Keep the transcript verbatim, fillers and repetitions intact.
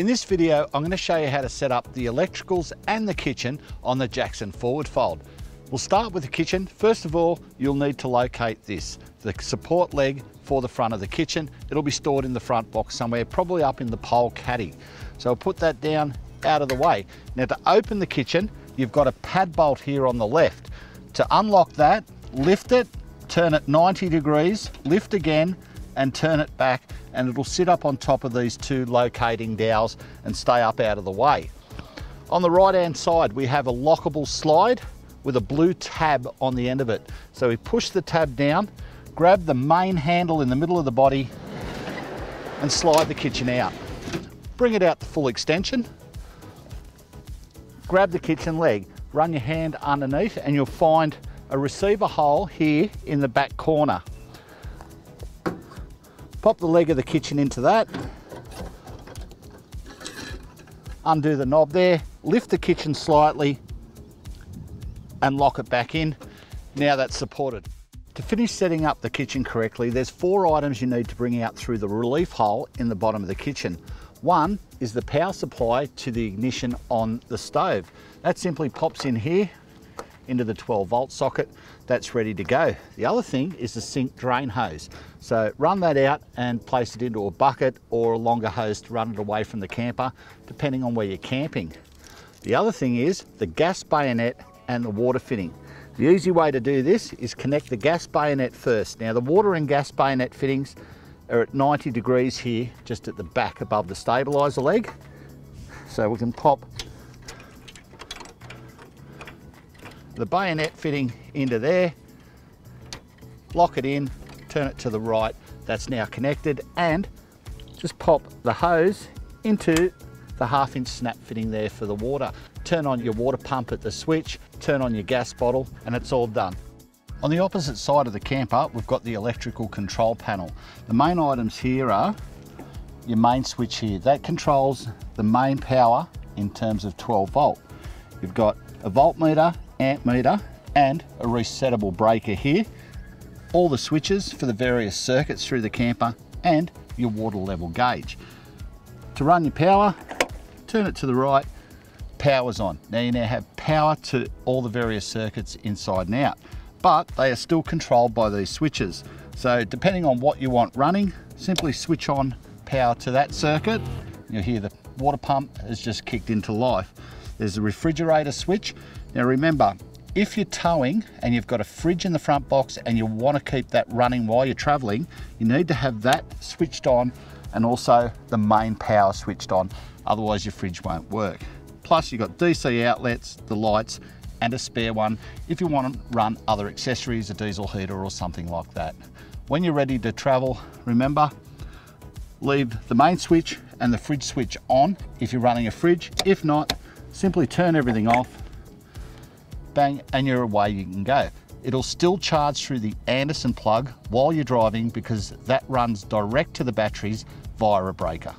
In this video, I'm going to show you how to set up the electricals and the kitchen on the Jackson Forward Fold. We'll start with the kitchen. First of all, you'll need to locate this, the support leg for the front of the kitchen. It'll be stored in the front box somewhere, probably up in the pole caddy. So I'll put that down out of the way. Now to open the kitchen, you've got a pad bolt here on the left. To unlock that, lift it, turn it ninety degrees, lift again, and turn it back, and it'll sit up on top of these two locating dowels and stay up out of the way. On the right hand side, we have a lockable slide with a blue tab on the end of it. So we push the tab down, grab the main handle in the middle of the body and slide the kitchen out. Bring it out to full extension, grab the kitchen leg, run your hand underneath and you'll find a receiver hole here in the back corner. Pop the leg of the kitchen into that, undo the knob there, lift the kitchen slightly and lock it back in. Now that's supported. To finish setting up the kitchen correctly, there's four items you need to bring out through the relief hole in the bottom of the kitchen. One is the power supply to the ignition on the stove. That simply pops in here into the twelve volt socket. That's ready to go. The other thing is the sink drain hose. So run that out and place it into a bucket or a longer hose to run it away from the camper, depending on where you're camping. The other thing is the gas bayonet and the water fitting. The easy way to do this is connect the gas bayonet first. Now the water and gas bayonet fittings are at ninety degrees here, just at the back above the stabilizer leg. So we can pop the bayonet fitting into there, lock it in, turn it to the right. That's now connected, and just pop the hose into the half inch snap fitting there for the water. Turn on your water pump at the switch, turn on your gas bottle, and it's all done. On the opposite side of the camper, we've got the electrical control panel. The main items here are your main switch here. That controls the main power in terms of twelve volt. You've got a voltmeter, amp meter and a resettable breaker here, all the switches for the various circuits through the camper and your water level gauge. To run your power, turn it to the right, power's on. Now you now have power to all the various circuits inside and out, but they are still controlled by these switches. So depending on what you want running, simply switch on power to that circuit. You'll hear the water pump has just kicked into life. There's a refrigerator switch. Now remember, if you're towing and you've got a fridge in the front box and you want to keep that running while you're traveling, you need to have that switched on and also the main power switched on, otherwise your fridge won't work. Plus you've got D C outlets, the lights and a spare one if you want to run other accessories, a diesel heater or something like that. When you're ready to travel, remember, leave the main switch and the fridge switch on if you're running a fridge. If not, simply turn everything off, bang, and you're away you can go. It'll still charge through the Anderson plug while you're driving because that runs direct to the batteries via a breaker.